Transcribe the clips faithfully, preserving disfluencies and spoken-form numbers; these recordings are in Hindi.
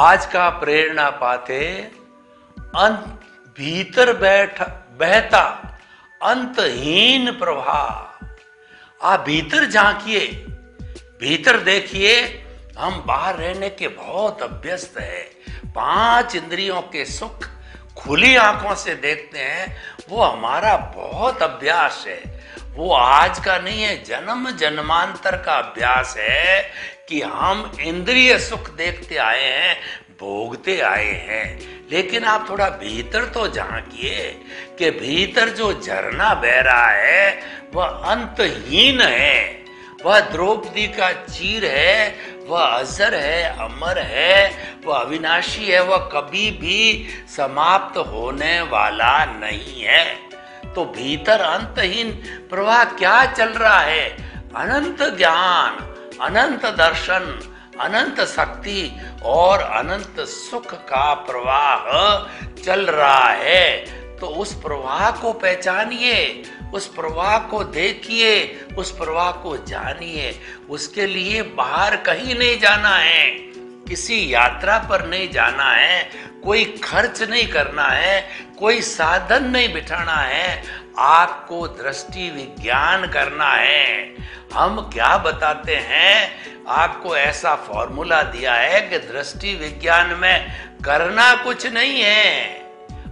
आज का प्रेरणा पाते अंत भीतर बैठ बहता अंतहीन प्रवाह। आप भीतर झांकिए, भीतर देखिए। हम बाहर रहने के बहुत अभ्यस्त है, पांच इंद्रियों के सुख खुली आंखों से देखते हैं, वो हमारा बहुत अभ्यास है। वो आज का नहीं है, जन्म जन्मांतर का अभ्यास है कि हम इंद्रिय सुख देखते आए हैं, भोगते आए हैं। लेकिन आप थोड़ा भीतर तो झांकिए कि भीतर जो झरना बह रहा है वह अंतहीन है, वह द्रौपदी का चीर है, वह अजर है, अमर है, वह अविनाशी है, वह कभी भी समाप्त होने वाला नहीं है। तो भीतर अंतहीन प्रवाह क्या चल रहा है? अनंत ज्ञान, अनंत दर्शन, अनंत शक्ति और अनंत सुख का प्रवाह चल रहा है। तो उस प्रवाह को पहचानिए, उस प्रवाह को देखिए, उस प्रवाह को जानिए। उसके लिए बाहर कहीं नहीं जाना है, किसी यात्रा पर नहीं जाना है, कोई खर्च नहीं करना है, कोई साधन नहीं बिठाना है। आपको दृष्टि विज्ञान करना है। हम क्या बताते हैं? आपको ऐसा फॉर्मूला दिया है कि दृष्टि विज्ञान में करना कुछ नहीं है।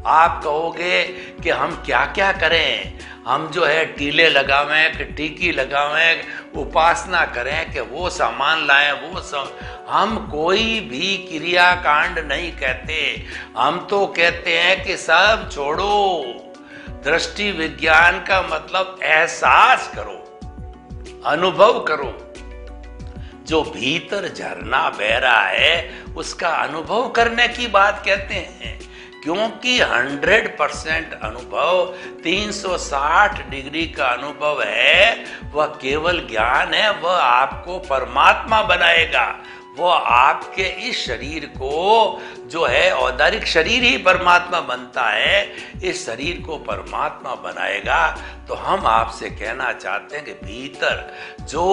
आप कहोगे कि हम क्या क्या करें, हम जो है टीले लगावें कि टीकी लगावें, उपासना करें कि वो सामान लाएं, वो सब हम कोई भी क्रियाकांड नहीं कहते। हम तो कहते हैं कि सब छोड़ो, दृष्टि विज्ञान का मतलब एहसास करो, अनुभव करो। जो भीतर झरना बह रहा है उसका अनुभव करने की बात कहते हैं, क्योंकि सौ परसेंट अनुभव, तीन सौ साठ डिग्री का अनुभव है, वह केवल ज्ञान है। वह आपको परमात्मा बनाएगा। वह आपके इस शरीर को जो है, औदारिक शरीर ही परमात्मा बनता है, इस शरीर को परमात्मा बनाएगा। तो हम आपसे कहना चाहते हैं कि भीतर जो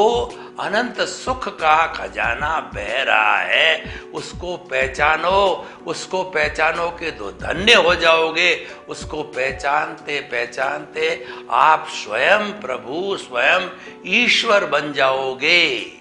अनंत सुख का खजाना बह रहा है उसको पहचानो, उसको पहचानो के तो धन्य हो जाओगे। उसको पहचानते पहचानते आप स्वयं प्रभु, स्वयं ईश्वर बन जाओगे।